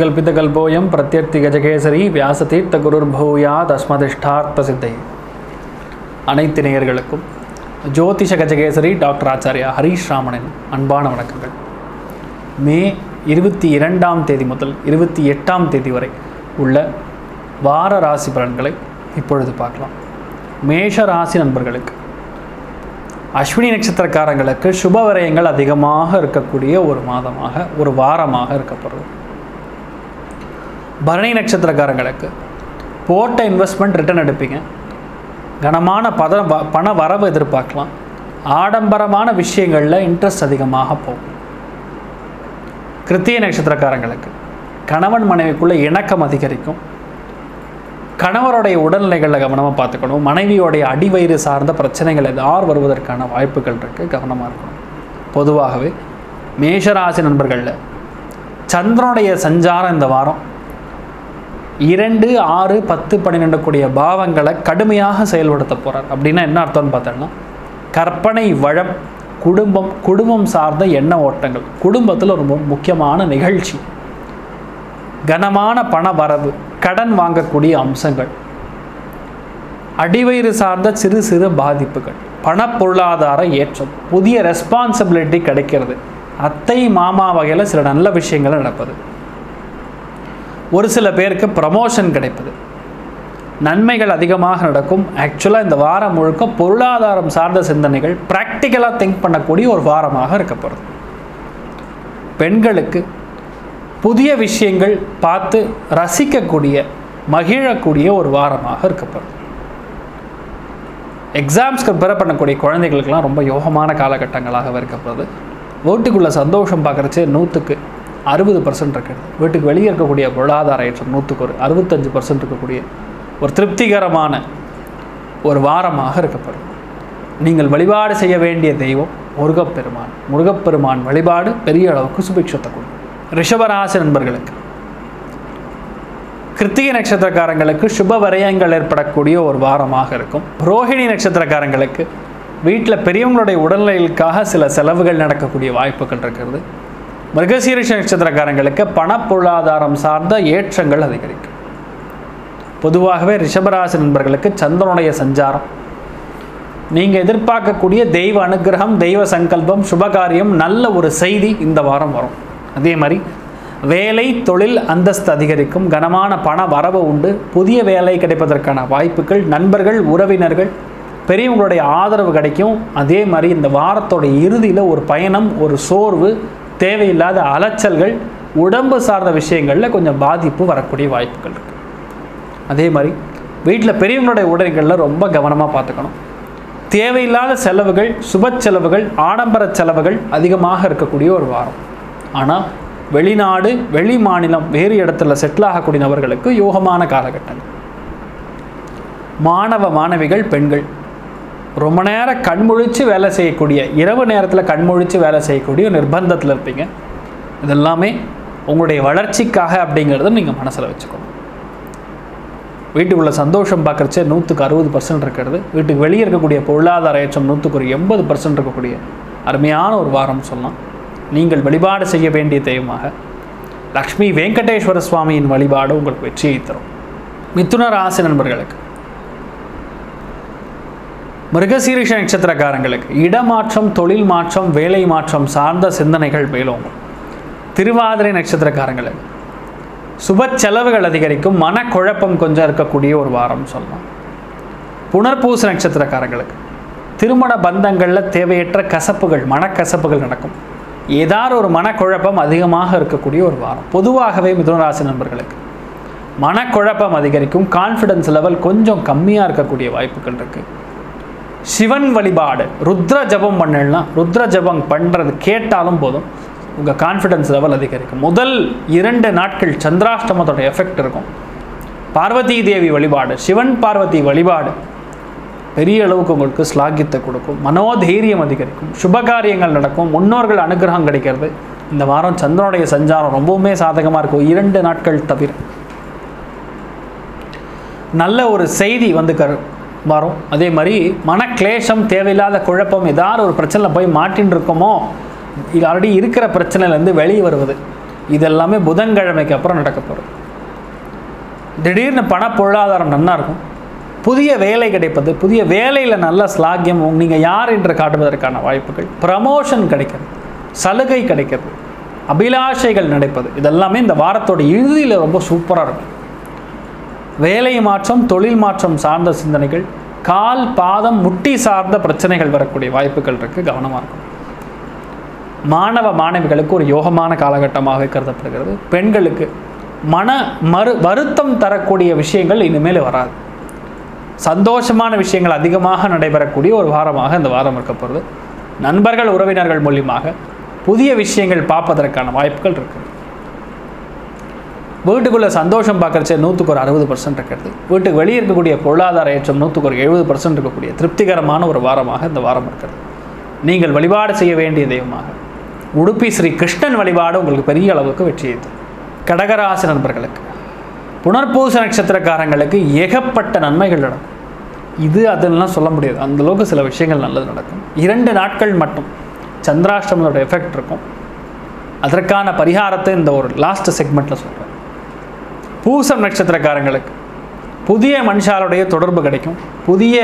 कल्पितकल्पोऽयं प्रत्यर्थिगजकेसरी व्यासतीर्थगुरुर्भूयात् अस्मदिष्टार्थसिद्धये अनैति नेयர்களுக்கும் ज्योतिष गजकेसरी डॉक्टर आचार्य हरीश रामणिन अन्बान वणक्कंगल मे 22 ஆம் தேதி முதல் 28 ஆம் தேதி வரை உள்ள வார ராசி பலன்களை இப்பொழுது பார்க்கலாம். மேஷ ராசி நண்பர்களுக்கு அஸ்வினி நட்சத்திரக்காரங்களுக்கு சுப விரயங்கள் அதிகமாக இருக்கக்கூடிய ஒரு மாதமாக ஒரு வாரமாக இருக்கப்படுது. பரணி நட்சத்திரக்காரங்களுக்கு போட்ட இன்வெஸ்ட்மெண்ட் ரிட்டர்ன் எடுப்பீங்க, கனமான பண வரவு எதிர்பார்க்கலாம், ஆடம்பரமான விஷயங்களில் இன்ட்ரெஸ்ட் அதிகமாக போகும். கிருத்திய நட்சத்திரக்காரங்களுக்கு கணவன் மனைவிக்குள்ளே இணக்கம் அதிகரிக்கும், கணவருடைய உடல்நிலைகளில் கவனமாக பார்த்துக்கணும், மனைவியோடைய அடிவயிறு சார்ந்த பிரச்சனைகள் ஏதாவது வருவதற்கான வாய்ப்புகள் இருக்குது, கவனமாக இருக்கணும். பொதுவாகவே மேஷராசி நண்பர்களில் சந்திரனுடைய சஞ்சாரம் இந்த வாரம் 2, 6, 10, 12 கூடிய பாவங்களை கடுமையாக செயல்படுத்த போகிறார். அப்படின்னா என்ன அர்த்தம்னு பார்த்தோம்னா கற்பனை வளம், குடும்பம் சார்ந்த எண்ண ஓட்டங்கள், குடும்பத்தில் ஒரு முக்கியமான நிகழ்ச்சி, கனமான பண வரவு, கடன் வாங்கக்கூடிய அம்சங்கள், அடிவயிறு சார்ந்த சிறு சிறு பாதிப்புகள், பண பொருளாதார ஏற்றம், புதிய ரெஸ்பான்சிபிலிட்டி கிடைக்கிறது, அத்தை மாமா வகையில் சில நல்ல விஷயங்கள் நடப்பது, ஒரு சில பேருக்கு ப்ரமோஷன் கிடைப்பது, நன்மைகள் அதிகமாக நடக்கும். ஆக்சுவலாக இந்த வாரம் முழுக்க பொருளாதாரம் சார்ந்த சிந்தனைகள், ப்ராக்டிக்கலாக திங்க் பண்ணக்கூடிய ஒரு வாரமாக இருக்கப்படுது. பெண்களுக்கு புதிய விஷயங்கள் பார்த்து ரசிக்கக்கூடிய, மகிழக்கூடிய ஒரு வாரமாக இருக்கப்படுது. எக்ஸாம்ஸ்க்கு ப்ரிப்பேர் பண்ணக்கூடிய குழந்தைகளுக்கெல்லாம் ரொம்ப யோகமான காலகட்டங்களாக இருக்கப்படுது. வீட்டுக்குள்ளே சந்தோஷம் பார்க்குறச்சே 100%க்கு 60% இருக்கிறது. வீட்டுக்கு வெளியே இருக்கக்கூடிய பொருளாதார ஏற்றம் 165% இருக்கக்கூடிய ஒரு திருப்திகரமான ஒரு வாரமாக இருக்கப்படுது. நீங்கள் வழிபாடு செய்ய வேண்டிய தெய்வம் முருகப்பெருமான். முருகப்பெருமான் வழிபாடு பெரிய அளவுக்கு சுபிக்ஷத்தை கொடுக்கும். ரிஷபராசி நண்பர்களுக்கு கிருத்திகை நட்சத்திரக்காரங்களுக்கு சுப விரயங்கள் ஏற்படக்கூடிய ஒரு வாரமாக இருக்கும். ரோஹிணி நட்சத்திரக்காரங்களுக்கு வீட்டில் பெரியவங்களுடைய உடல்நிலைகளுக்காக சில செலவுகள் நடக்கக்கூடிய வாய்ப்புகள் இருக்கிறது. மிருகசீரிஷ நட்சத்திரக்காரங்களுக்கு பண பொருளாதாரம் சார்ந்த ஏற்றங்கள் அதிகரிக்கும். பொதுவாகவே ரிஷபராசி நண்பர்களுக்கு சந்திரனுடைய சஞ்சாரம் நீங்கள் எதிர்பார்க்கக்கூடிய தெய்வ அனுகிரகம், தெய்வ சங்கல்பம், சுபகாரியம், நல்ல ஒரு செய்தி இந்த வாரம் வரும். அதே மாதிரி வேலை, தொழில் அந்தஸ்து அதிகரிக்கும், கனமான பண வரவு உண்டு, புதிய வேலை கிடைப்பதற்கான வாய்ப்புகள், நண்பர்கள், உறவினர்கள், பெரியவங்களுடைய ஆதரவு கிடைக்கும். அதே மாதிரி இந்த வாரத்தோடைய இறுதியில் ஒரு பயணம், ஒரு சோர்வு, தேவையில்லாத அலைச்சல்கள், உடம்பு சார்ந்த விஷயங்களில் கொஞ்சம் பாதிப்பு வரக்கூடிய வாய்ப்புகள் இருக்குது. அதே மாதிரி வீட்டில் பெரியவங்களுடைய உடல்களில் ரொம்ப கவனமாக பார்த்துக்கணும். தேவையில்லாத செலவுகள், சுப செலவுகள், ஆடம்பர செலவுகள் அதிகமாக இருக்கக்கூடிய ஒரு வாரம். ஆனால் வெளிநாடு, வெளி மாநிலம், வேறு இடத்துல செட்டில் ஆகக்கூடிய நபர்களுக்கு யோகமான காலகட்டங்கள். மாணவ மாணவிகள், பெண்கள் ரொம்ப நேரம் கண்முழித்து வேலை செய்யக்கூடிய, இரவு நேரத்தில் கண்முழித்து வேலை செய்யக்கூடிய நிர்பந்தத்தில் இருப்பீங்க. இதெல்லாமே உங்களுடைய வளர்ச்சிக்காக அப்படிங்கிறத நீங்கள் மனசில் வச்சுக்கணும். வீட்டுக்குள்ளே சந்தோஷம் பார்க்குறச்சே 160% இருக்கிறது. வீட்டுக்கு வெளியே இருக்கக்கூடிய பொருளாதார ஏற்றம் 80% இருக்கக்கூடிய அருமையான ஒரு வாரம் சொல்லலாம். நீங்கள் வழிபாடு செய்ய வேண்டிய தெய்வமாக லக்ஷ்மி வெங்கடேஸ்வர சுவாமியின் வழிபாடு உங்களுக்கு வெற்றியை தரும். மிதுன ராசி நண்பர்களுக்கு மிருகசீரிஷ நட்சத்திரக்காரங்களுக்கு இடமாற்றம், தொழில் மாற்றம், வேலை மாற்றம் சார்ந்த சிந்தனைகள் மேலும். திருவாதிரை நட்சத்திரக்காரங்களுக்கு சுப செலவுகள் அதிகரிக்கும், மனக்குழப்பம் கொஞ்சம் இருக்கக்கூடிய ஒரு வாரம் சொல்லலாம். புனர்பூச நட்சத்திரக்காரங்களுக்கு திருமண பந்தங்களில் தேவையற்ற கசப்புகள், மனக்கசப்புகள் நடக்கும், ஏதாவது ஒரு மனக்குழப்பம் அதிகமாக இருக்கக்கூடிய ஒரு வாரம். பொதுவாகவே மிதுனராசி நண்பர்களுக்கு மனக்குழப்பம் அதிகரிக்கும், கான்ஃபிடன்ஸ் லெவல் கொஞ்சம் கம்மியாக இருக்கக்கூடிய வாய்ப்புகள் இருக்குது. சிவன் வழிபாடு, ருத்ர ஜபம் பண்ணலாம். ருத்ர ஜபம் பண்ணுறது கேட்டாலும் போதும் உங்கள் கான்ஃபிடன்ஸ் லெவல் அதிகரிக்கும். முதல் 2 நாட்கள் சந்திராஷ்டமத்தோட எஃபெக்ட் இருக்கும். பார்வதி தேவி வழிபாடு, சிவன் பார்வதி வழிபாடு பெரிய அளவுக்கு உங்களுக்கு ஸ்லாகியத்தை கொடுக்கும், மனோதைரியம் அதிகரிக்கும், சுபகாரியங்கள் நடக்கும், முன்னோர்கள் அனுகிரகம் கிடைக்கிறது. இந்த வாரம் சந்திரனுடைய சஞ்சாரம் ரொம்பவுமே சாதகமாக இருக்கும். 2 நாட்கள் தவிர நல்ல ஒரு செய்தி வந்து வரும். அதே மாதிரி மனக்லேஷம், தேவையில்லாத குழப்பம், ஏதாவது ஒரு பிரச்சனையில் போய் மாட்டின்னு இருக்கோமோ, இது ஆல்ரெடி இருக்கிற பிரச்சனையிலேருந்து வெளியே வருவது, இதெல்லாமே புதன்கிழமைக்கு அப்புறம் நடக்க போகிறது. திடீர்னு பண பொருளாதாரம் நல்லா இருக்கும், புதிய வேலை கிடைப்பது, புதிய வேலையில் நல்ல ஸ்லாகியம், நீங்கள் யார் என்று காட்டுவதற்கான வாய்ப்புகள், ப்ரமோஷன் கிடைக்கிறது, சலுகை கிடைக்கிறது, அபிலாஷைகள் நடப்பது, இதெல்லாமே இந்த வாரத்தோட இறுதியில் ரொம்ப சூப்பராக இருக்கும். வேலை மாற்றம், தொழில் மாற்றம் சார்ந்த சிந்தனைகள், கால் பாதம் முட்டி சார்ந்த பிரச்சனைகள் வரக்கூடிய வாய்ப்புகள் இருக்குது, கவனமாக இருக்கும். மாணவ மாணவிகளுக்கு ஒரு யோகமான காலகட்டமாக கருதப்படுகிறது. பெண்களுக்கு மன வருத்தம் தரக்கூடிய விஷயங்கள் இனிமேல் வராது. சந்தோஷமான விஷயங்கள் அதிகமாக நடைபெறக்கூடிய ஒரு வாரமாக இந்த வாரம் இருக்கப்படுது. நண்பர்கள் உறவினர்கள் மூலியமாக புதிய விஷயங்கள் பார்ப்பதற்கான வாய்ப்புகள் இருக்குது. வீட்டுக்குள்ளே சந்தோஷம் பார்க்குறச்சே 100% இருக்கிறது. வீட்டுக்கு வெளியே இருக்கக்கூடிய பொருளாதார ஏற்றம் 70% இருக்கக்கூடிய திருப்திகரமான ஒரு வாரமாக இந்த வாரம் இருக்கிறது. நீங்கள் வழிபாடு செய்ய வேண்டிய தெய்வமாக உடுப்பி ஸ்ரீ கிருஷ்ணன் வழிபாடு உங்களுக்கு பெரிய அளவுக்கு வெற்றியை தரும். கடகராசி நண்பர்களுக்கு, புனர்பூச நட்சத்திரக்காரங்களுக்கு ஏகப்பட்ட நன்மைகள் நடக்கும். இது அதெல்லாம் சொல்ல முடியாது, அந்தளவுக்கு சில விஷயங்கள் நல்லது நடக்கும். 2 நாட்கள் மட்டும் சந்திராஷ்டமனோட எஃபெக்ட் இருக்கும். அதற்கான பரிகாரத்தை இந்த ஒரு லாஸ்ட் செக்மெண்ட்டில் சொல்கிறேன். பூசம் நட்சத்திரக்காரங்களுக்கு புதிய மனுஷாலுடைய தொடர்பு கிடைக்கும், புதிய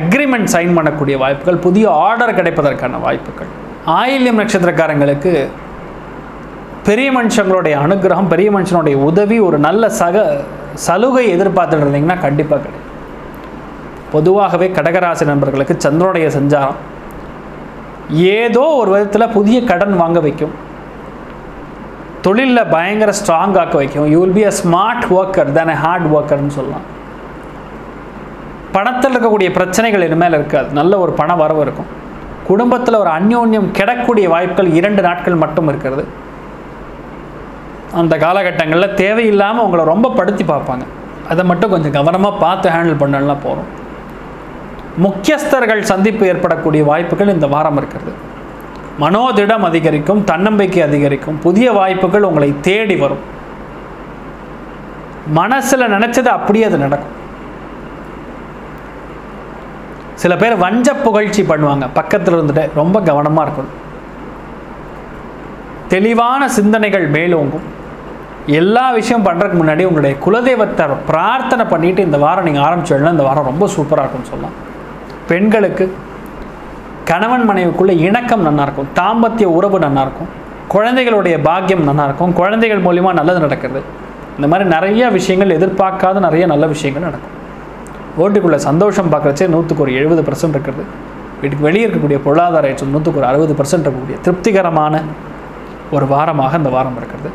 அக்ரிமெண்ட் சைன் பண்ணக்கூடிய வாய்ப்புகள், புதிய ஆர்டர் கிடைப்பதற்கான வாய்ப்புகள். ஆயில்யம் நட்சத்திரக்காரங்களுக்கு பெரிய மனுஷங்களுடைய அனுகிரகம், பெரிய மனுஷனுடைய உதவி, ஒரு நல்ல சலுகை எதிர்பார்த்துட்டு இருந்தீங்கன்னா கண்டிப்பாக கிடைக்கும். பொதுவாகவே கடகராசி நண்பர்களுக்கு சந்திரனுடைய சஞ்சாரம் ஏதோ ஒரு விதத்தில் புதிய கடன் வாங்க வைக்கும், தொழிலில் பயங்கர ஸ்ட்ராங் ஆக்க வைக்கும். You will be a smart worker than a hard ஒர்க்கர்னு சொல்லலாம். பணத்தில் இருக்கக்கூடிய பிரச்சனைகள் இனிமேல் இருக்காது, நல்ல ஒரு பண வரவு இருக்கும். குடும்பத்தில் ஒரு அந்யோன்யம் கிடக்கூடிய வாய்ப்புகள் 2 நாட்கள் மட்டும் இருக்கிறது. அந்த காலகட்டங்களில் தேவையில்லாமல் உங்களை ரொம்ப படுத்தி பார்ப்பாங்க, அதை மட்டும் கொஞ்சம் கவனமாக பார்த்து ஹேண்டில் பண்ணலாம் போகிறோம். முக்கியஸ்தர்கள் சந்திப்பு ஏற்படக்கூடிய வாய்ப்புகள் இந்த வாரம் இருக்கிறது. மனோதிடம் அதிகரிக்கும், தன்னம்பிக்கை அதிகரிக்கும், புதிய வாய்ப்புகள் உங்களை தேடி வரும். மனசில் நினச்சது அப்படியே அது நடக்கும். சில பேர் வஞ்ச புகழ்ச்சி பண்ணுவாங்க, பக்கத்தில் இருந்துட்டு ரொம்ப கவனமாக இருக்கும். தெளிவான சிந்தனைகள் மேலோங்கும். எல்லா விஷயம் பண்ணுறதுக்கு முன்னாடி உங்களுடைய குலதெய்வத்தை பிரார்த்தனை பண்ணிவிட்டு இந்த வாரம் நீங்கள் ஆரம்பிச்சிடலாம். இந்த வாரம் ரொம்ப சூப்பராக இருக்கும்னு சொல்லலாம். பெண்களுக்கு கணவன் மனைவிக்குள்ளே இணக்கம் நல்லாயிருக்கும், தாம்பத்திய உறவு நல்லாயிருக்கும், குழந்தைகளுடைய பாக்கியம் நல்லாயிருக்கும், குழந்தைகள் மூலிமா நல்லது நடக்கிறது. இந்த மாதிரி நிறைய விஷயங்கள் எதிர்பார்க்காத நிறைய நல்ல விஷயங்கள் நடக்கும். வீட்டுக்குள்ளே சந்தோஷம் பார்க்குறச்சே 70% இருக்கிறது. வீட்டுக்கு வெளியே இருக்கக்கூடிய பொருளாதார ஏற்றம் 60% இருக்கக்கூடிய திருப்திகரமான ஒரு வாரமாக இந்த வாரம் இருக்கிறது.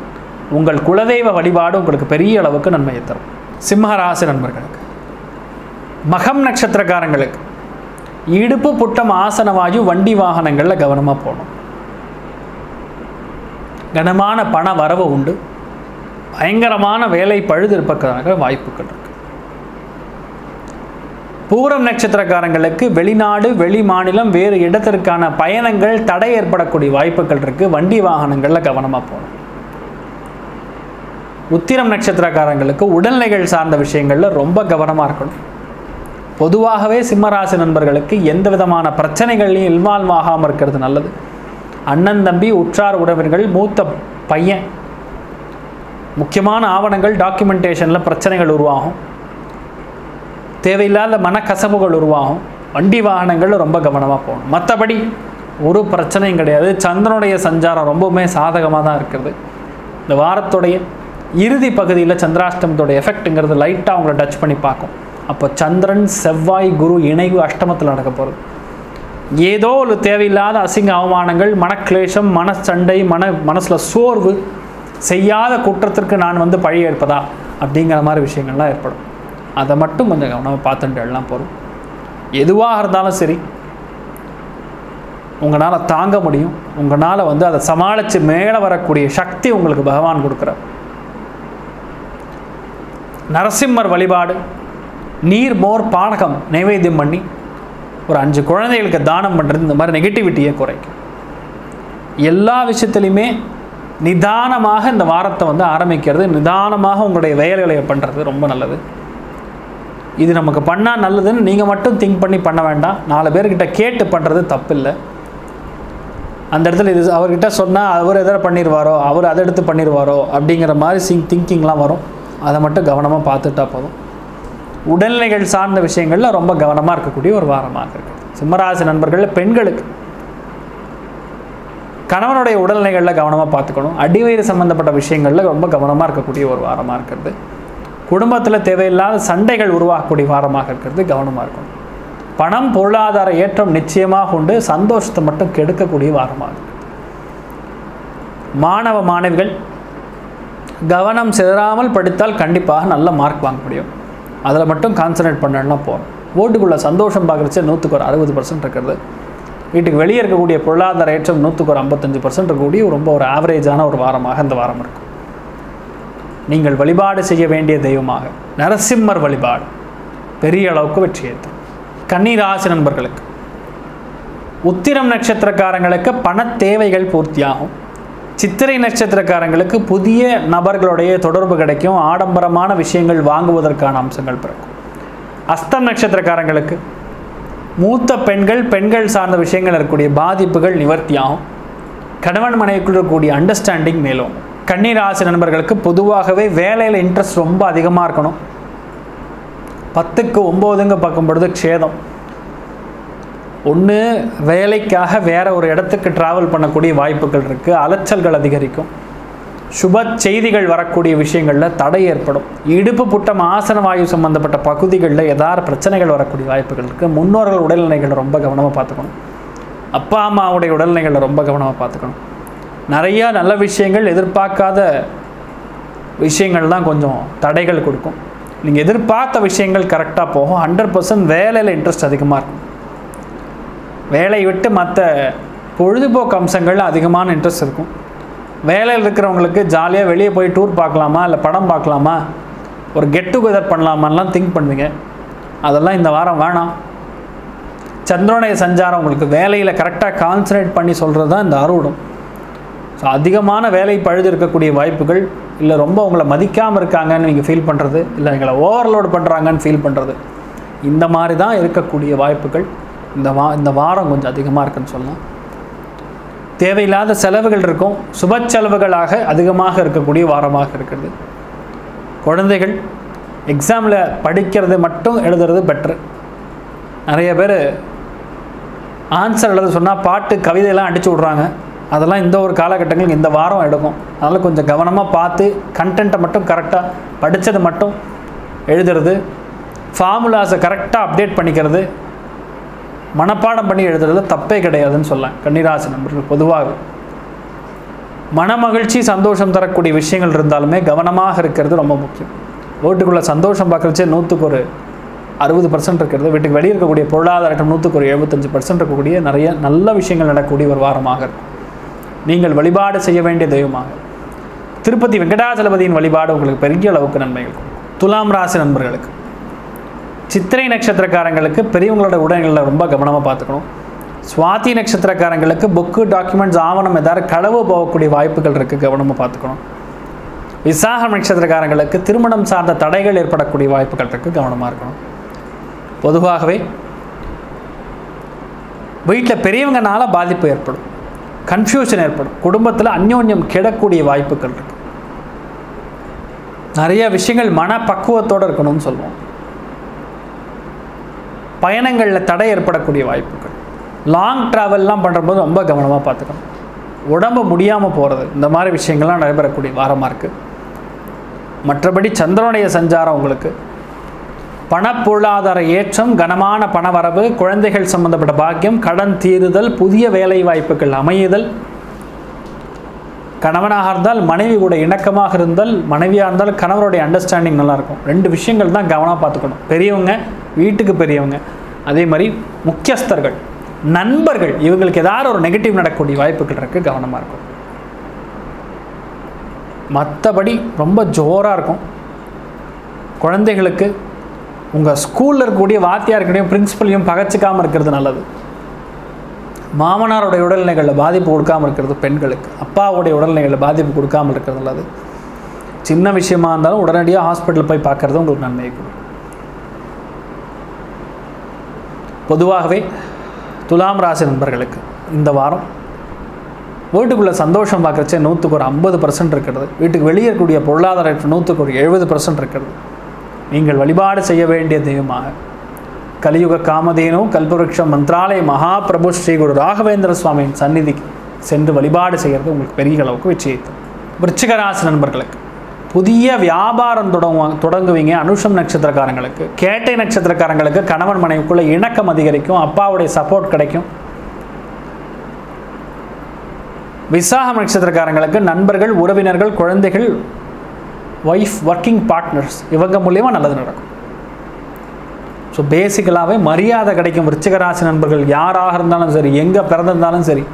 உங்கள் குலதெய்வ வழிபாடு உங்களுக்கு பெரிய அளவுக்கு நன்மையை தரும். சிம்மராசி நண்பர்களுக்கு, மகம் நட்சத்திரக்காரங்களுக்கு இடுப்பு புட்டம் ஆசனவாயு வண்டி வாகனங்களில் கவனமாக போகணும். கனமான பண வரவு உண்டு, பயங்கரமான வேலை பழுது இருப்பதற்கான வாய்ப்புகள் இருக்குது. பூரம் நட்சத்திரக்காரங்களுக்கு வெளிநாடு வெளி மாநிலம் வேறு இடத்திற்கான பயணங்கள் தடை ஏற்படக்கூடிய வாய்ப்புகள் இருக்குது, வண்டி வாகனங்களில் கவனமாக போகணும். உத்திரம் நட்சத்திரக்காரங்களுக்கு உடல்நிலைகள் சார்ந்த விஷயங்களில் ரொம்ப கவனமாக இருக்கணும். பொதுவாகவே சிம்மராசி நண்பர்களுக்கு எந்த விதமான பிரச்சனைகள்லையும் இன்வால்வ் ஆகாமல் இருக்கிறது நல்லது. அண்ணன் தம்பி உற்றார் உறவினர்கள் மூத்த பையன் முக்கியமான ஆவணங்கள் டாக்குமெண்டேஷனில் பிரச்சனைகள் உருவாகும், தேவையில்லாத மனக்கசப்புகள் உருவாகும். வண்டி வாகனங்கள் ரொம்ப கவனமாக போகணும். மற்றபடி ஒரு பிரச்சனையும் கிடையாது. சந்திரனுடைய சஞ்சாரம் ரொம்பவுமே சாதகமாக தான் இருக்கிறது. இந்த வாரத்துடைய இறுதி பகுதியில் சந்திராஷ்டமத்தோட எஃபெக்ட்டுங்கிறது லைட்டாக அவங்கள டச் பண்ணி பார்க்கும். அப்போ சந்திரன் செவ்வாய் குரு இணைவு அஷ்டமத்தில் நடக்க போகிறது. ஏதோ ஒரு தேவையில்லாத அசிங்க அவமானங்கள், மனக்லேஷம், மனச்சண்டை, மனசில் சோர்வு, செய்யாத குற்றத்திற்கு நான் பழி ஏற்பதா அப்படிங்கிற மாதிரி விஷயங்கள்லாம் ஏற்படும். அதை மட்டும் கொஞ்சம் கவனமாக பார்த்துட்டு எல்லாம் போகிறோம். எதுவாக இருந்தாலும் சரி, உங்களால் தாங்க முடியும், உங்களால் அதை சமாளித்து மேலே வரக்கூடிய சக்தி உங்களுக்கு பகவான் கொடுக்குறார். நரசிம்மர் வழிபாடு, நீர் மோர் பானகம் நைவேத்தியம் பண்ணி ஒரு 5 குழந்தைகளுக்கு தானம் பண்ணுறது இந்த மாதிரி நெகட்டிவிட்டியை குறைக்கும். எல்லா விஷயத்துலையுமே நிதானமாக இந்த வாரத்தை ஆரம்பிக்கிறது, நிதானமாக உங்களுடைய வேலைகளை பண்ணுறது ரொம்ப நல்லது. இது நமக்கு பண்ணால் நல்லதுன்னு நீங்கள் மட்டும் திங்க் பண்ணி பண்ண வேண்டாம், 4 பேர்கிட்ட கேட்டு பண்ணுறது தப்பில்லை. அந்த இடத்துல இது அவர்கிட்ட சொன்னால் அவர் எதாவது பண்ணிடுவாரோ அவர் அதை எடுத்து பண்ணிடுவாரோ அப்படிங்கிற மாதிரி திங்கிங்லாம் வரும். அதை மட்டும் கவனமாக பார்த்துட்டா போதும். உடல்நிலைகள் சார்ந்த விஷயங்களில் ரொம்ப கவனமாக இருக்கக்கூடிய ஒரு வாரமாக இருக்குது. சிம்மராசி நண்பர்கள் பெண்களுக்கு கணவனுடைய உடல்நிலைகளில் கவனமாக பார்த்துக்கணும். அடிவயிறு சம்மந்தப்பட்ட விஷயங்களில் ரொம்ப கவனமாக இருக்கக்கூடிய ஒரு வாரமாக இருக்கிறது. குடும்பத்தில் தேவையில்லாத சண்டைகள் உருவாகக்கூடிய வாரமாக இருக்கிறது, கவனமாக இருக்கணும். பணம் பொருளாதார ஏற்றம் நிச்சயமாக உண்டு, சந்தோஷத்தை மட்டும் கெடுக்கக்கூடிய வாரமாக இருக்குது. மாணவ மாணவிகள் கவனம் சிதறாமல் படித்தால் கண்டிப்பாக நல்ல மார்க் வாங்க முடியும். அதில் மட்டும் கான்சன்ட்ரேட் பண்ணனா போகிறோம். ஓட்டுக்குள்ளே சந்தோஷம் பார்க்குறச்சே 160% இருக்கிறது. வீட்டுக்கு வெளியே இருக்கக்கூடிய பொருளாதார ஏற்றம் 155% இருக்கக்கூடிய ரொம்ப ஒரு ஆவரேஜான ஒரு வாரமாக இந்த வாரம் இருக்கும். நீங்கள் வழிபாடு செய்ய வேண்டிய தெய்வமாக நரசிம்மர் வழிபாடு பெரிய அளவுக்கு வெற்றி ஏற்றும். கன்னிராசி நண்பர்களுக்கு உத்திரம் நட்சத்திரக்காரங்களுக்கு பண தேவைகள் பூர்த்தியாகும். சித்திரை நட்சத்திரக்காரங்களுக்கு புதிய நபர்களுடைய தொடர்பு கிடைக்கும். ஆடம்பரமான விஷயங்கள் வாங்குவதற்கான அம்சங்கள் பிறக்கும். அஸ்தம் நட்சத்திரக்காரங்களுக்கு மூத்த பெண்கள் சார்ந்த விஷயங்கள் இருக்கக்கூடிய பாதிப்புகள் நிவர்த்தியாகும். கணவன் மனைவிக்குள் இருக்கக்கூடிய அண்டர்ஸ்டாண்டிங் மேலும். கன்னிராசி நண்பர்களுக்கு பொதுவாகவே வேலையில் இன்ட்ரெஸ்ட் ரொம்ப அதிகமாக இருக்கணும். 10க்கு 9ங்க பார்க்கும்பொழுது க்ஷேதம். ஒன்று வேலைக்காக வேறு ஒரு இடத்துக்கு ட்ராவல் பண்ணக்கூடிய வாய்ப்புகள் இருக்குது. அலைச்சல்கள் அதிகரிக்கும். சுப செய்திகள் வரக்கூடிய விஷயங்களில் தடை ஏற்படும். இடுப்பு புட்டம் ஆசன வாயு சம்பந்தப்பட்ட பகுதிகளில் ஏதாவது பிரச்சனைகள் வரக்கூடிய வாய்ப்புகள் இருக்குது. முன்னோர்கள் உடல்நிலைகளை ரொம்ப கவனமாக பார்த்துக்கணும். அப்பா அம்மாவுடைய உடல்நிலைகளை ரொம்ப கவனமாக பார்த்துக்கணும். நிறையா நல்ல விஷயங்கள் எதிர்பார்க்காத விஷயங்கள் தான் கொஞ்சம் தடைகள் கொடுக்கும். நீங்கள் எதிர்பார்த்த விஷயங்கள் கரெக்டாக போகும். 100% வேலையில் இன்ட்ரெஸ்ட் அதிகமாக இருக்கும். வேலையை விட்டு மற்ற பொழுதுபோக்கு அம்சங்களில் அதிகமான இன்ட்ரெஸ்ட் இருக்கும். வேலையில் இருக்கிறவங்களுக்கு ஜாலியாக வெளியே போய் டூர் பார்க்கலாமா, இல்லை படம் பார்க்கலாமா, ஒரு கெட் டுகெதர் பண்ணலாமான்லாம் திங்க் பண்ணுவீங்க. அதெல்லாம் இந்த வாரம் வேணாம். சந்திரனுடைய சஞ்சாரம் உங்களுக்கு வேலையில் கரெக்டாக கான்சன்ட்ரேட் பண்ணி சொல்கிறது தான் இந்த அறுவடம். ஸோ அதிகமான வேலை பழுது இருக்கக்கூடிய வாய்ப்புகள், இல்லை ரொம்ப உங்களை மதிக்காமல் இருக்காங்கன்னு நீங்கள் ஃபீல் பண்ணுறது, இல்லை எங்களை ஓவர்லோடு பண்ணுறாங்கன்னு ஃபீல் பண்ணுறது, இந்த மாதிரி தான் இருக்கக்கூடிய வாய்ப்புகள் இந்த வாரம் கொஞ்சம் அதிகமாக இருக்குன்னு சொல்லலாம். தேவையில்லாத செலவுகள் இருக்கும். சுப செலவுகளாக அதிகமாக இருக்கக்கூடிய வாரமாக இருக்கிறது. குழந்தைகள் எக்ஸாமில் படிக்கிறது மட்டும் எழுதுறது பெட்ரு. நிறைய பேர் ஆன்சர் எழுத சொன்னால் பாட்டு கவிதையெல்லாம் அடித்து விட்றாங்க. அதெல்லாம் இந்த ஒரு காலகட்டங்களுக்கு இந்த வாரம் எடுக்கும். அதனால் கொஞ்சம் கவனமாக பார்த்து கண்டென்ட்டை மட்டும் கரெக்டாக படித்தது மட்டும் எழுதுறது, ஃபார்முலாஸை கரெக்டாக அப்டேட் பண்ணிக்கிறது, மனப்பாடம் பண்ணி எழுதுறது தப்பே கிடையாதுன்னு சொல்லலாம். கன்னிராசி நண்பர்கள் பொதுவாக மனமகிழ்ச்சி சந்தோஷம் தரக்கூடிய விஷயங்கள் இருந்தாலுமே கவனமாக இருக்கிறது ரொம்ப முக்கியம். வீட்டுக்குள்ளே சந்தோஷம் பார்க்குறச்சே 160% இருக்கிறது. வீட்டுக்கு வெளியே இருக்கக்கூடிய பொருளாதாரம் 75% இருக்கக்கூடிய நிறைய நல்ல விஷயங்கள் நடக்கக்கூடிய ஒரு வாரமாக இருக்கும். நீங்கள் வழிபாடு செய்ய வேண்டிய தெய்வமாக திருப்பதி வெங்கடாச்சலபதியின் வழிபாடு உங்களுக்கு பெரிய அளவுக்கு நன்மைகள். துலாம் ராசி நண்பர்களுக்கு சித்திரை நட்சத்திரக்காரங்களுக்கு பெரியவங்களோட உடல்நிலை ரொம்ப கவனமாக பார்த்துக்கணும். சுவாதி நட்சத்திரக்காரங்களுக்கு புக்கு டாக்குமெண்ட்ஸ் ஆவணம் ஏதாவது களவு போகக்கூடிய வாய்ப்புகள் இருக்குது, கவனமாக பார்த்துக்கணும். விசாகம் நட்சத்திரக்காரங்களுக்கு திருமணம் சார்ந்த தடைகள் ஏற்படக்கூடிய வாய்ப்புகள் இருக்குது, கவனமாக இருக்கணும். பொதுவாகவே வீட்டில் பெரியவங்கனால பாதிப்பு ஏற்படும், கன்ஃபியூஷன் ஏற்படும், குடும்பத்தில் அந்யோன்யம் கெடக்கூடிய வாய்ப்புகள் இருக்குது. நிறைய விஷயங்கள் மன பக்குவத்தோடு இருக்கணும்னு சொல்லுவோம். பயணங்களில் தடை ஏற்படக்கூடிய வாய்ப்புகள். லாங் ட்ராவல்லாம் பண்ணுறபோது ரொம்ப கவனமாக பார்த்துக்கணும். உடம்பு முடியாமல் போகிறது இந்த மாதிரி விஷயங்கள்லாம் நடைபெறக்கூடிய வாரமாக இருக்குது. மற்றபடி சந்திரனுடைய சஞ்சாரம் உங்களுக்கு பண பொருளாதார ஏற்றம், கனமான பணவரவு, குழந்தைகள் சம்பந்தப்பட்ட பாக்கியம், கடன் தீருதல், புதிய வேலை வாய்ப்புகள் அமையுதல், கணவனாக இருந்தால் மனைவி கூட இணக்கமாக இருந்தால், மனைவியாக இருந்தால் கணவனுடைய அண்டர்ஸ்டாண்டிங் நல்லாயிருக்கும். 2 விஷயங்கள் தான் கவனமாக பார்த்துக்கணும். பெரியவங்க, வீட்டுக்கு பெரியவங்க, அதே மாதிரி முக்கியஸ்தர்கள், நண்பர்கள், இவங்களுக்கு ஏதாவது ஒரு நெகட்டிவ் நடக்கக்கூடிய வாய்ப்புகள் இருக்குது, கவனமாக இருக்கும். மற்றபடி ரொம்ப ஜோராக இருக்கும். குழந்தைகளுக்கு உங்கள் ஸ்கூலில் இருக்கக்கூடிய வாத்தியார்கிட்டையும் பிரின்ஸிபலையும் பகச்சிக்காமல் இருக்கிறது நல்லது. மாமனாருடைய உடல்நிலைகளில் பாதிப்பு கொடுக்காமல் இருக்கிறது பெண்களுக்கு. அப்பாவுடைய உடல்நிலைகளில் பாதிப்பு கொடுக்காமல் இருக்கிறது நல்லது. சின்ன விஷயமா இருந்தாலும் உடனடியாக ஹாஸ்பிட்டலில் போய் பார்க்குறது உங்களுக்கு நன்மையை கொடுக்கும். பொதுவாகவே துலாம் ராசி நண்பர்களுக்கு இந்த வாரம் வீட்டுக்குள்ள சந்தோஷம் பார்க்கறச்சே 100% இருக்குது. வீட்டுக்கு வெளியே இருக்கக்கூடிய பொருளாதார 70% இருக்குது. நீங்கள் வழிபாடு செய்ய வேண்டிய தெய்வமாக கலியுக காமதேனு கல்பவருஷ மந்திராலய மகா பிரபு ஸ்ரீ குரு ராகவேந்திர சுவாமியின் சந்நிதிக்கு சென்று வழிபாடு செய்கிறது உங்களுக்கு பெரிய அளவுக்கு வெற்றியை தரும். விருச்சிக ராசி நண்பர்களுக்கு புதிய வியாபாரம் தொடங்குவீங்க. அனுஷம் நட்சத்திரக்காரங்களுக்கு, கேட்டை நட்சத்திரக்காரங்களுக்கு கணவன் மனைவிக்குள்ள இணக்கம் அதிகரிக்கும், அப்பாவுடைய சப்போர்ட் கிடைக்கும். விசாகம் நட்சத்திரக்காரங்களுக்கு நண்பர்கள், உறவினர்கள், குழந்தைகள், வைஃப், ஒர்க்கிங் பார்ட்னர்ஸ் இவங்க மூலியமாக நல்லது நடக்கும். ஸோ பேசிக்கலாகவே மரியாதை கிடைக்கும். விருச்சிக ராசி நண்பர்கள் யாராக இருந்தாலும் சரி, எங்கே பிறந்திருந்தாலும் சரி,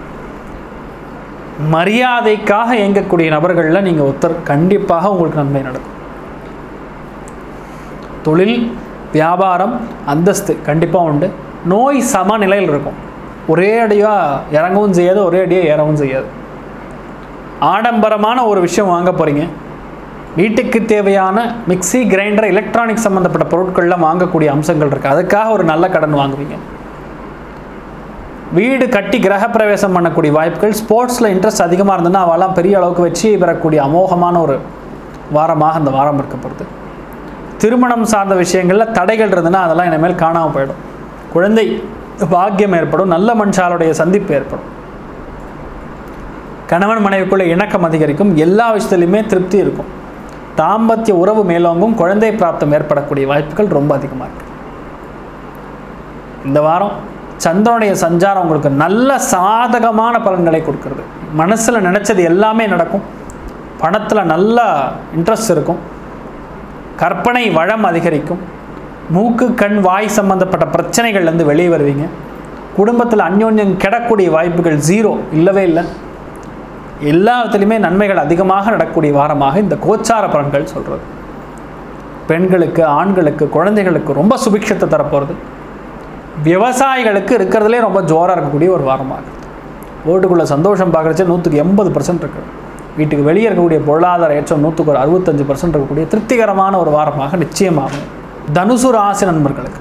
மரியாதைக்காக இயங்கக்கூடிய நபர்களில் நீங்கள் ஒருத்தர். கண்டிப்பாக உங்களுக்கு நன்மை நடக்கும். தொழில், வியாபாரம், அந்தஸ்து கண்டிப்பாக உண்டு. நோய் சமநிலையில் இருக்கும். ஒரே அடியாக இறங்கவும் செய்யாது, ஒரே அடியாக ஏறவும் செய்யாது. ஆடம்பரமான ஒரு விஷயம் வாங்க போகிறீங்க. வீட்டுக்கு தேவையான மிக்சி, கிரைண்டர், எலக்ட்ரானிக் சம்மந்தப்பட்ட பொருட்கள்லாம் வாங்கக்கூடிய அம்சங்கள் இருக்குது. அதுக்காக ஒரு நல்ல கடன் வாங்குவீங்க. வீடு கட்டி கிரகப்பிரவேசம் பண்ணக்கூடிய வாய்ப்புகள். ஸ்போர்ட்ஸில் இன்ட்ரெஸ்ட் அதிகமாக இருந்ததுன்னா அவெல்லாம் பெரிய அளவுக்கு வெற்றியை பெறக்கூடிய அமோகமான ஒரு வாரமாக அந்த வாரம் இருக்கப்படுது. திருமணம் சார்ந்த விஷயங்களில் தடைகள் இருந்ததுன்னா அதெல்லாம் இனிமேல் காணாமல் போயிடும். குழந்தை பாக்கியம் ஏற்படும். நல்ல மனுஷாளுடைய சந்திப்பு ஏற்படும். கணவன் மனைவிக்குள்ள இணக்கம் அதிகரிக்கும். எல்லா விஷயத்துலையுமே திருப்தி இருக்கும். தாம்பத்திய உறவு மேலோங்கும். குழந்தை பிராப்தம் ஏற்படக்கூடிய வாய்ப்புகள் ரொம்ப அதிகமாக இருக்குது. இந்த வாரம் சந்திரனுடைய சஞ்சாரம் உங்களுக்கு நல்ல சாதகமான பலன்களை கொடுக்கறது. மனசில் நினச்சது எல்லாமே நடக்கும். பணத்தில் நல்ல இன்ட்ரெஸ்ட் இருக்கும். கற்பனை வளம் அதிகரிக்கும். மூக்கு, கண், வாய் சம்பந்தப்பட்ட பிரச்சனைகள்லேருந்து வெளியே வருவீங்க. குடும்பத்தில் அந்யோன்யம் கிடக்கூடிய வாய்ப்புகள் 0 இல்லவே இல்லை. எல்லாத்துலேயுமே நன்மைகள் அதிகமாக நடக்கக்கூடிய வாரமாக இந்த கோச்சார பலன்கள் சொல்கிறது. பெண்களுக்கு, ஆண்களுக்கு, குழந்தைகளுக்கு ரொம்ப சுபிக்ஷத்தை தரப்போகிறது. விவசாயிகளுக்கு இருக்கிறதுலே ரொம்ப ஜோராக இருக்கக்கூடிய ஒரு வாரமாக இருக்குது. வீட்டுக்குள்ளே சந்தோஷம் பார்க்குறச்சே 180% இருக்குது. வீட்டுக்கு வெளியே இருக்கக்கூடிய பொருளாதார ஏற்றம் 65% இருக்கக்கூடிய திருப்திகரமான ஒரு வாரமாக நிச்சயமாகும். தனுசு ராசி நண்பர்களுக்கு,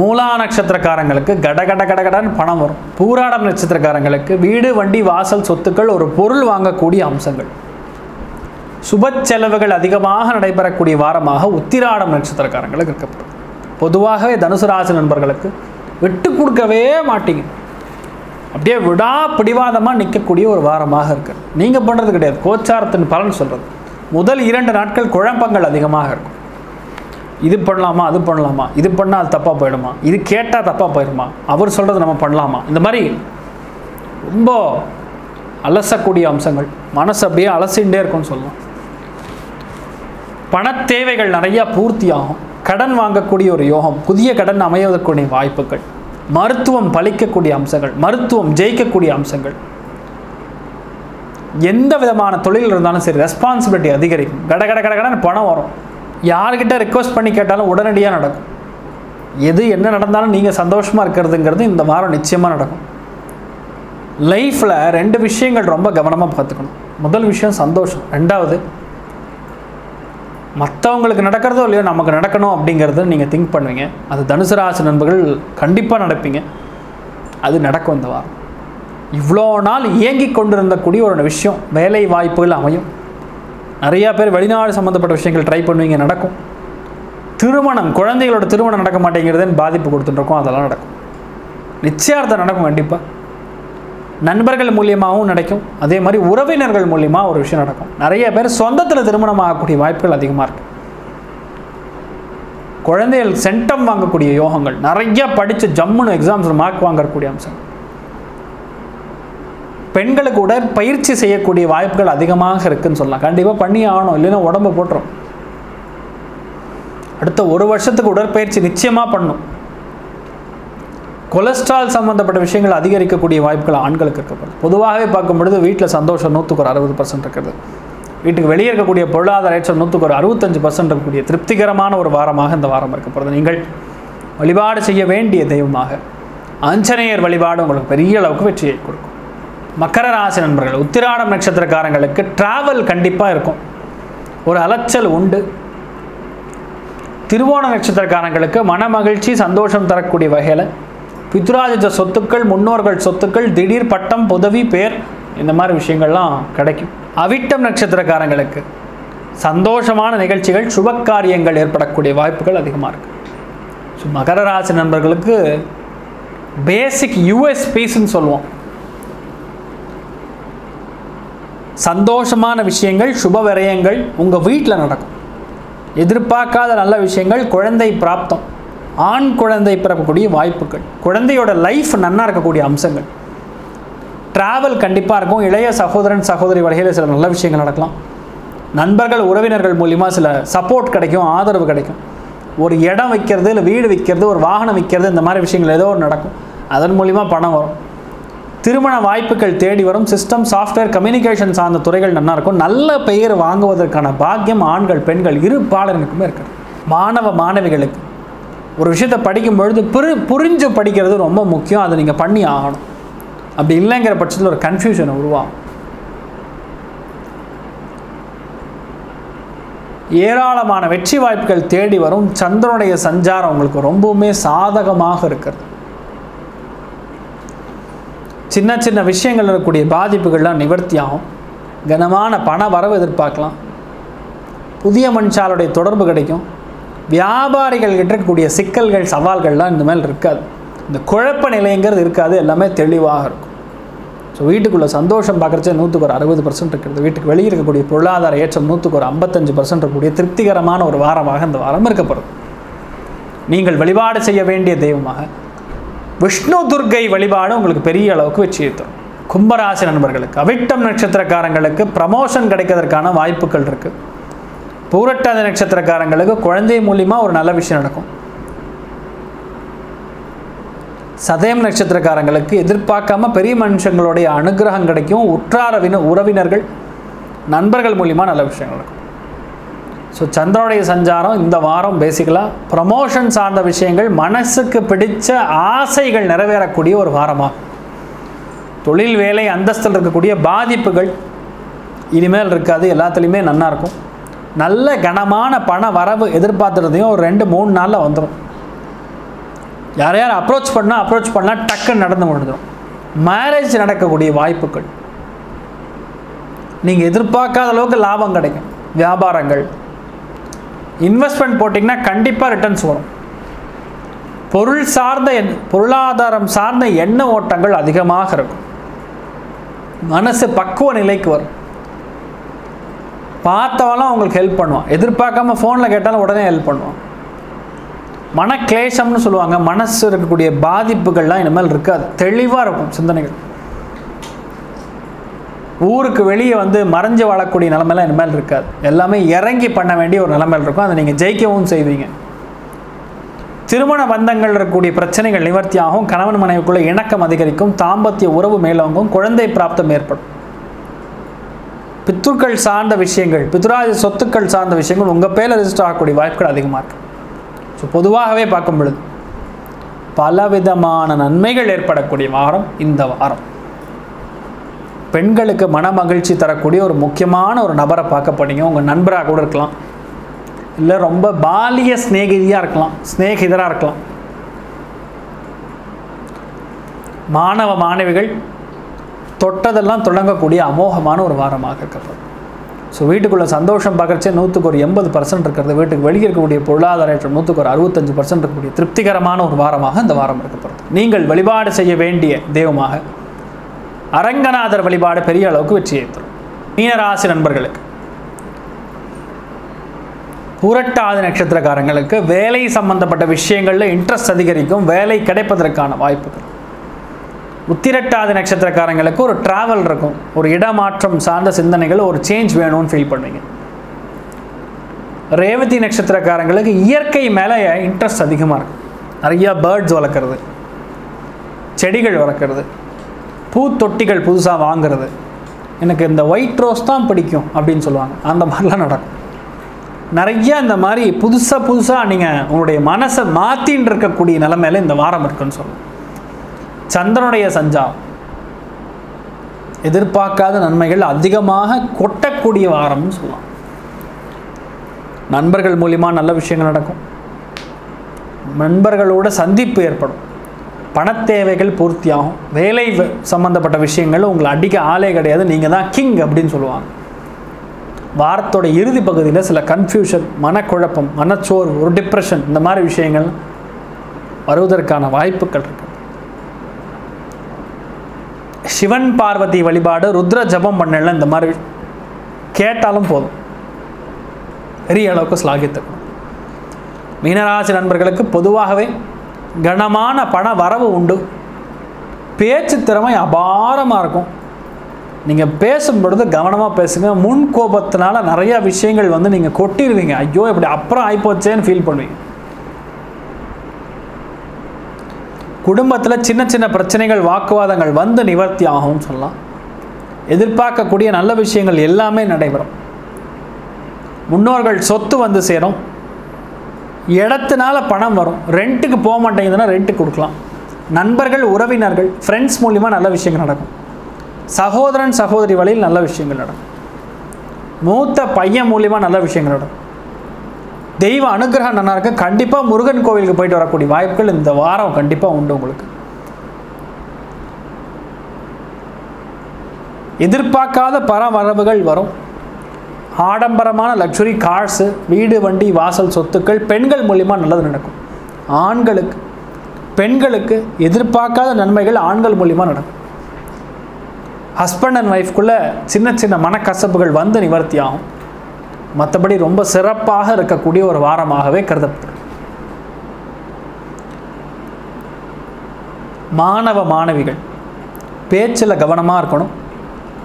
மூலா நட்சத்திரக்காரங்களுக்கு கடகட கடகடன்னு பணம் வரும். பூராடம் நட்சத்திரக்காரங்களுக்கு வீடு, வண்டி, வாசல், சொத்துக்கள், ஒரு பொருள் வாங்கக்கூடிய அம்சங்கள். சுப செலவுகள் அதிகமாக நடைபெறக்கூடிய வாரமாக உத்திராடம் நட்சத்திரக்காரங்களுக்கு இருக்கப்படும். பொதுவாகவே தனுசு ராசி நண்பர்களுக்கு விட்டு கொடுக்கவே மாட்டீங்க. அப்படியே விடா பிடிவாதமாக நிற்கக்கூடிய ஒரு வாரமாக இருக்குது. நீங்கள் பண்ணுறது கிடையாது, கோச்சாரத்தின் பலன் சொல்கிறது. முதல் 2 நாட்கள் குழப்பங்கள் அதிகமாக இருக்கும். இது பண்ணலாமா, அது பண்ணலாமா, இது பண்ணால் அது தப்பாக போயிடுமா, இது கேட்டால் தப்பாக போயிடுமா, அவர் சொல்கிறது நம்ம பண்ணலாமா, இந்த மாதிரி ரொம்ப அலசக்கூடிய அம்சங்கள். மனசு அப்படியே அலசிகிட்டே இருக்கும்னு சொல்லலாம். பண தேவைகள் நிறையா பூர்த்தியாகும். கடன் வாங்கக்கூடிய ஒரு யோகம். புதிய கடன் அமைவதற்குரிய வாய்ப்புகள். மருத்துவம் பலிக்கக்கூடிய அம்சங்கள். மருத்துவம் ஜெயிக்கக்கூடிய அம்சங்கள். எந்த விதமான தொழில் இருந்தாலும் சரி ரெஸ்பான்சிபிலிட்டி அதிகரிக்கும். கட கட கட கடன் பணம் வரும். யார்கிட்ட ரிக்வஸ்ட் பண்ணி கேட்டாலும் உடனடியாக நடக்கும். எது என்ன நடந்தாலும் நீங்கள் சந்தோஷமாக இருக்கிறதுங்கிறது இந்த வாரம் நிச்சயமாக நடக்கும். லைஃப்பில் 2 விஷயங்கள் ரொம்ப கவனமாக பார்த்துக்கணும். முதல் விஷயம் சந்தோஷம், 2வது மற்றவங்களுக்கு நடக்கிறதோ இல்லையோ நமக்கு நடக்கணும் அப்படிங்கிறது நீங்கள் திங்க் பண்ணுவீங்க. அது தனுசு ராசி நண்பர்கள் கண்டிப்பாக நடப்பீங்க. அது நடக்கும் இந்த வாரம். இவ்வளோ நாள் இயங்கி கொண்டிருந்தக்கூடிய ஒரு விஷயம் வேலை வாய்ப்புகள் அமையும். நிறையா பேர் வெளிநாடு சம்மந்தப்பட்ட விஷயங்கள் ட்ரை பண்ணுவீங்க, நடக்கும். திருமணம், குழந்தைகளோட திருமணம் நடக்க மாட்டேங்கிறதுன்னு பாதிப்பு கொடுத்துட்டுருக்கோம், அதெல்லாம் நடக்கும். நிச்சயார்த்தம் நடக்கும் கண்டிப்பாக. நண்பர்கள் மூலியமாகவும் நடக்கும். அதே மாதிரி உறவினர்கள் மூலியமாக ஒரு விஷயம் நடக்கும். நிறைய பேர் சொந்தத்தில் திருமணம் ஆகக்கூடிய வாய்ப்புகள் அதிகமாக இருக்குது. குழந்தைகள் சென்டம் வாங்கக்கூடிய யோகங்கள். நிறையா படித்து ஜம்முன்னு எக்ஸாம்ஸில் மார்க் வாங்கக்கூடிய அம்சம். பெண்களுக்கு உடற்பயிற்சி செய்யக்கூடிய வாய்ப்புகள் அதிகமாக இருக்குதுன்னு சொல்லலாம். கண்டிப்பாக பண்ணி ஆகணும், இல்லைன்னா உடம்பு போட்டுரும். அடுத்த 1 வருஷத்துக்கு உடற்பயிற்சி நிச்சயமாக பண்ணும். கொலஸ்ட்ரால் சம்மந்தப்பட்ட விஷயங்கள் அதிகரிக்கக்கூடிய வாய்ப்புகள் ஆண்களுக்கு இருக்கப்படுது. பொதுவாகவே பார்க்கும் பொழுது வீட்டில் சந்தோஷம் 60% இருக்கிறது. வீட்டுக்கு வெளியே இருக்கக்கூடிய பொருளாதார ஏற்றம் 65% இருக்கக்கூடிய திருப்திகரமான ஒரு வாரமாக இந்த வாரம் இருக்கப்படுது. நீங்கள் வழிபாடு செய்ய வேண்டிய தெய்வமாக ஆஞ்சநேயர் வழிபாடு உங்களுக்கு பெரிய அளவுக்கு வெற்றியை கொடுக்கும். மக்கர ராசி நண்பர்கள், உத்திராடம் நட்சத்திரக்காரங்களுக்கு டிராவல் கண்டிப்பாக இருக்கும். ஒரு அலைச்சல் உண்டு. திருவோண நட்சத்திரக்காரங்களுக்கு மனமகிழ்ச்சி, சந்தோஷம் தரக்கூடிய வகையில் பித்ராஜித்த சொத்துக்கள், முன்னோர்கள் சொத்துக்கள், திடீர் பட்டம், புதவி, பேர், இந்த மாதிரி விஷயங்கள்லாம் கிடைக்கும். அவிட்டம் நட்சத்திரக்காரங்களுக்கு சந்தோஷமான நிகழ்ச்சிகள் சுபகாரியங்கள் ஏற்படக்கூடிய வாய்ப்புகள் அதிகமாக இருக்குது. ஸோ மகர ராசி நண்பர்களுக்கு பேசிக் யூஎஸ்பிஸ்ன்னு சொல்லுவோம். சந்தோஷமான விஷயங்கள் சுப விரயங்கள் உங்கள் வீட்டில் நடக்கும். எதிர்பார்க்காத நல்ல விஷயங்கள், குழந்தை பிராப்தம், ஆண் குழந்தை பிறக்கக்கூடிய வாய்ப்புகள், குழந்தையோட லைஃப் நன்னா இருக்கக்கூடிய அம்சங்கள், ட்ராவல் கண்டிப்பாக இருக்கும். இளைய சகோதரன் சகோதரி வகையில் சில நல்ல விஷயங்கள் நடக்கலாம். நண்பர்கள் உறவினர்கள் மூலிமா சில சப்போர்ட் கிடைக்கும், ஆதரவு கிடைக்கும். ஒரு இடம் விற்கிறது, இல்லை வீடு விற்கிறது, ஒரு வாகனம் விற்கிறது, இந்த மாதிரி விஷயங்கள் ஏதோ ஒன்று நடக்கும். அதன் மூலிமா பணம் வரும். திருமண வாய்ப்புகள் தேடி வரும். சிஸ்டம் சாஃப்ட்வேர் கம்யூனிகேஷன் சார்ந்த துறைகள் நல்லா இருக்கும். நல்ல பெயர் வாங்குவதற்கான பாக்கியம் ஆண்கள் பெண்கள் இரு பாலருக்குமே இருக்குது. மாணவ மாணவிகளுக்கு ஒரு விஷயத்தை படிக்கும் பொழுது புரிஞ்சு படிக்கிறது ரொம்ப முக்கியம். அதை நீங்கள் பண்ணி ஆகணும். அப்படி இல்லைங்கிற பட்சத்தில் ஒரு கன்ஃபியூஷனை உருவாகும். ஏராளமான வெற்றி வாய்ப்புகள் தேடி வரும். சந்திரனுடைய சஞ்சாரம் உங்களுக்கு ரொம்பவுமே சாதகமாக இருக்கிறது. சின்ன சின்ன விஷயங்கள் இருக்கக்கூடிய பாதிப்புகள்லாம் நிவர்த்தி ஆகும். கனமான பண வரவு எதிர்பார்க்கலாம். புதிய மனுஷாலுடைய தொடர்பு கிடைக்கும். வியாபாரிகள் கிட்ட இருக்கக்கூடிய சிக்கல்கள் சவால்கள்லாம் இந்த மேல் இருக்காது. இந்த குழப்ப நிலைங்கிறது இருக்காது. எல்லாமே தெளிவாக இருக்கும். ஸோ வீட்டுக்குள்ளே சந்தோஷம் பார்க்குறச்சே 160% இருக்கிறது. வீட்டுக்கு வெளியே இருக்கக்கூடிய பொருளாதார ஏற்றம் 155% இருக்கக்கூடிய திருப்திகரமான ஒரு வாரமாக இந்த வாரம் இருக்கப்படுது. நீங்கள் வழிபாடு செய்ய வேண்டிய தெய்வமாக விஷ்ணு துர்க்கை வழிபாடு உங்களுக்கு பெரிய அளவுக்கு வெற்றியை தரும். கும்பராசி நண்பர்களுக்கு அவிட்டம் நட்சத்திரக்காரங்களுக்கு ப்ரமோஷன் கிடைக்கிறதுக்கான வாய்ப்புகள் இருக்குது. பூரட்டாதி நட்சத்திரக்காரங்களுக்கு குழந்தை மூலிமா ஒரு நல்ல விஷயம் நடக்கும். சதயம் நட்சத்திரக்காரங்களுக்கு எதிர்பார்க்காம பெரிய மனுஷங்களுடைய அனுகிரகம் கிடைக்கும். உற்றார உறவினர்கள் நண்பர்கள் மூலிமா நல்ல விஷயங்கள் நடக்கும். ஸோ சந்திரனுடைய சஞ்சாரம் இந்த வாரம் பேசிக்கலாக ப்ரமோஷன் சார்ந்த விஷயங்கள், மனசுக்கு பிடித்த ஆசைகள் நிறைவேறக்கூடிய ஒரு வாரமாக, தொழில் வேலை அந்தஸ்தில் இருக்கக்கூடிய பாதிப்புகள் இனிமேல் இருக்காது. எல்லாத்துலேயுமே நல்லாயிருக்கும். நல்ல கனமான பண வரவு எதிர்பார்த்துறதையும் ஒரு 2-3 நாளில் வந்துடும். யார் யார் அப்ரோச் பண்ணால் டக்குன்னு நடந்து முடிஞ்சிடும். மேரேஜ் நடக்கக்கூடிய வாய்ப்புகள், நீங்கள் எதிர்பார்க்காத அளவுக்கு லாபம் கிடைக்கும். வியாபாரங்கள், இன்வெஸ்ட்மெண்ட் போட்டிங்கன்னா கண்டிப்பாக ரிட்டர்ன்ஸ் வரும். பொருளாதாரம் சார்ந்த எண்ண ஓட்டங்கள் அதிகமாக இருக்கும். மனசு பக்குவ நிலைக்கு வரும். பார்த்தவெல்லாம் அவங்களுக்கு ஹெல்ப் பண்ணுவான். எதிர்பார்க்காம ஃபோனில் கேட்டாலும் உடனே ஹெல்ப் பண்ணுவான். மனக்லேஷம்னு சொல்லுவாங்க. மனசு இருக்கக்கூடிய பாதிப்புகள்லாம் இனிமேல் இருக்காது. தெளிவாக இருக்கும் சிந்தனைகள். ஊருக்கு வெளியே வந்து மறைஞ்சு வாழக்கூடிய நிலைமையெல்லாம் இனிமேல் இருக்காது. எல்லாமே இறங்கி பண்ண வேண்டிய ஒரு நிலைமையில் இருக்கும். அதை நீங்கள் ஜெயிக்கவும் செய்வீங்க. திருமண பந்தங்கள் இருக்கக்கூடிய பிரச்சனைகள் நிவர்த்தியாகும். கணவன் மனைவிக்குள்ள இணக்கம் அதிகரிக்கும். தாம்பத்திய உறவு மேலோங்கும். குழந்தை பிராப்தம் ஏற்படும். பித்துக்கள் சார்ந்த விஷயங்கள், பித்ராதி சொத்துக்கள் சார்ந்த விஷயங்கள் உங்கள் பேரில் ரெஜிஸ்டர் ஆகக்கூடிய வாய்ப்புகள் அதிகமாக இருக்கும். ஸோ பொதுவாகவே பார்க்கும் பொழுது பலவிதமான நன்மைகள் ஏற்படக்கூடிய வாரம் இந்த வாரம். பெண்களுக்கு மன மகிழ்ச்சி தரக்கூடிய ஒரு முக்கியமான ஒரு நபரை பார்க்க போனீங்க. உங்கள் நண்பராக கூட இருக்கலாம், இல்லை ரொம்ப பாலிய ஸ்நேகிதராக இருக்கலாம். மாணவ மாணவிகள் தொட்டதெல்லாம் தொடங்கக்கூடிய அமோகமான ஒரு வாரமாக இருக்கப்படும். ஸோ வீட்டுக்குள்ளே சந்தோஷம் பார்க்குறச்சே 180% இருக்கிறது. வீட்டுக்கு வெளியே இருக்கக்கூடிய பொருளாதார ஏற்றம் 165% இருக்கக்கூடிய திருப்திகரமான ஒரு வாரமாக இந்த வாரம் இருக்கப்படுது. நீங்கள் வழிபாடு செய்ய வேண்டிய தெய்வமாக அரங்கநாதர் வழிபாடு பெரிய அளவுக்கு வெற்றியை தரும். மீனராசி நண்பர்களுக்கு புரட்டாதி நட்சத்திரக்காரங்களுக்கு வேலை சம்பந்தப்பட்ட விஷயங்களில் இன்ட்ரெஸ்ட் அதிகரிக்கும். வேலை கிடைப்பதற்கான வாய்ப்புகள். உத்திரட்டாதி நட்சத்திரக்காரங்களுக்கு ஒரு டிராவல் இருக்கும். ஒரு இடமாற்றம் சார்ந்த சிந்தனைகள், ஒரு சேஞ்ச் வேணும்னு ஃபீல் பண்ணுவீங்க. ரேவதி நட்சத்திரக்காரங்களுக்கு இயற்கை மேலே இன்ட்ரெஸ்ட் அதிகமாக இருக்கும். நிறையா பேர்ட்ஸ் வளர்க்குறது, செடிகள் வளர்க்குறது, பூத்தொட்டிகள் புதுசாக வாங்கிறது. எனக்கு இந்த ஒயிட் ரோஸ் தான் பிடிக்கும் அப்படின்னு சொல்லுவாங்க. அந்த மாதிரிலாம் நடக்கும். நிறையா இந்த மாதிரி புதுசாக நீங்கள் உங்களுடைய மனசை மாற்றின்னு இருக்கக்கூடிய நிலைமையில இந்த வாரம் இருக்குன்னு சொல்லுவோம். சந்திரனுடைய சஞ்சாரம் எதிர்பார்க்காத நன்மைகள் அதிகமாக கொட்டக்கூடிய வாரம்னு சொல்லலாம். நண்பர்கள் மூலிமா நல்ல விஷயங்கள் நடக்கும். நண்பர்களோட சந்திப்பு ஏற்படும். பணத்தேவைகள் பூர்த்தியாகும். வேலை சம்பந்தப்பட்ட விஷயங்கள் உங்களை அடிக்க ஆளே கிடையாது, நீங்கள் தான் கிங் அப்படின்னு சொல்லுவாங்க. வாரத்தோட இறுதி பகுதியில் சில கன்ஃபியூஷன், மனக்குழப்பம், மனச்சோர்வு, ஒரு டிப்ரெஷன், இந்த மாதிரி விஷயங்கள் வருவதற்கான வாய்ப்புகள் இருக்கு. சிவன் பார்வதி வழிபாடு, ருத்ர ஜபம் பண்ணல, இந்த மாதிரி கேட்டாலும் போதும், பெரிய அளவுக்கு ஸ்லாகித்துக்கணும். மீனராசி நண்பர்களுக்கு பொதுவாகவே கனமான பண வரவு உண்டு. பேச்சு திறமை அபாரமாக இருக்கும். நீங்கள் பேசும் பொழுது கவனமாக பேசுங்க. முன் கோபத்தினால நிறையா விஷயங்கள் வந்து நீங்கள் கொட்டிடுவீங்க. ஐயோ இப்படி அப்புறம் ஆகிப்போச்சேன்னு ஃபீல் பண்ணுவீங்க. குடும்பத்தில் சின்ன சின்ன பிரச்சனைகள், வாக்குவாதங்கள் வந்து நிவர்த்தி ஆகும்னு சொல்லலாம். எதிர்பார்க்கக்கூடிய நல்ல விஷயங்கள் எல்லாமே நடைபெறும். முன்னோர்கள் சொத்து வந்து சேரும். இடத்தினால பணம் வரும். ரெண்ட்டுக்கு போக மாட்டேங்குதுன்னா ரெண்ட்டு கொடுக்கலாம். நண்பர்கள், உறவினர்கள், ஃப்ரெண்ட்ஸ் மூலிமா நல்ல விஷயங்கள் நடக்கும். சகோதரன் சகோதரி வழியில் நல்ல விஷயங்கள் நடக்கும். மூத்த பையன் மூலிமா நல்ல விஷயங்கள் நடக்கும். தெய்வ அனுகிரகம் நல்லா இருக்கு. கண்டிப்பாக முருகன் கோவிலுக்கு போயிட்டு வரக்கூடிய வாய்ப்புகள் இந்த வாரம் கண்டிப்பாக உண்டு. உங்களுக்கு எதிர்பார்க்காத பண வரவுகள் வரும். ஆடம்பரமான லக்ஸுரி கார்ஸு, வீடு, வண்டி, வாசல் சொத்துக்கள் பெண்கள் மூலிமா நல்லது நடக்கும். ஆண்களுக்கு, பெண்களுக்கு எதிர்பார்க்காத நன்மைகள் ஆண்கள் மூலிமா நடக்கும். ஹஸ்பண்ட் அண்ட் ஒய்ஃப்குள்ளே சின்ன சின்ன மனக்கசப்புகள் வந்து நிவர்த்தி ஆகும். மற்றபடி ரொம்ப சிறப்பாக இருக்கக்கூடிய ஒரு வாரமாகவே கருதப்படும். மாணவ மாணவிகள் பேச்சில் கவனமாக இருக்கணும்.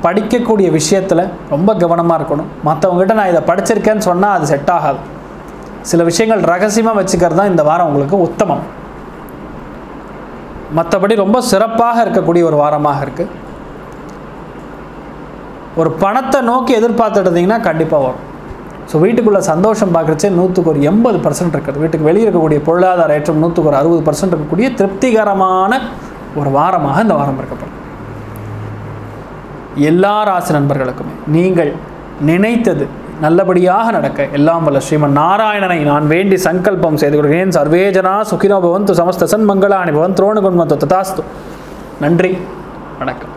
படிக்கக்கூடிய விஷயத்தில் ரொம்ப கவனமாக இருக்கணும். மற்றவங்ககிட்ட நான் இதை படிச்சிருக்கேன்னு சொன்னால் அது செட் ஆகாது. சில விஷயங்கள் ரகசியமாக வச்சுக்கிறது தான் இந்த வாரம் உங்களுக்கு உத்தமம். மற்றபடி ரொம்ப சிறப்பாக இருக்கக்கூடிய ஒரு வாரமாக இருக்குது. ஒரு பணத்தை நோக்கி எதிர்பார்த்துட்டிங்கன்னா கண்டிப்பாக வரும். ஸோ வீட்டுக்குள்ளே சந்தோஷம் பார்க்குறச்சே 180% இருக்குது. வீட்டுக்கு வெளியே இருக்கக்கூடிய பொருளாதார ஏற்றம் 60% இருக்கக்கூடிய திருப்திகரமான ஒரு வாரமாக இந்த வாரம் இருக்கப்படும். எல்லா ராசி நண்பர்களுக்குமே நீங்கள் நினைத்தது நல்லபடியாக நடக்க எல்லாம் வல்ல ஸ்ரீமன் நாராயணனை நான் வேண்டி சங்கல்பம் செய்து கொள்கிறேன். சர்வேஜனா சுகினோ பவந்து, சமஸ்த சன்மங்களானி பவந்து, ரோணு குண்மந்தோ ததாஸ்து. நன்றி, வணக்கம்.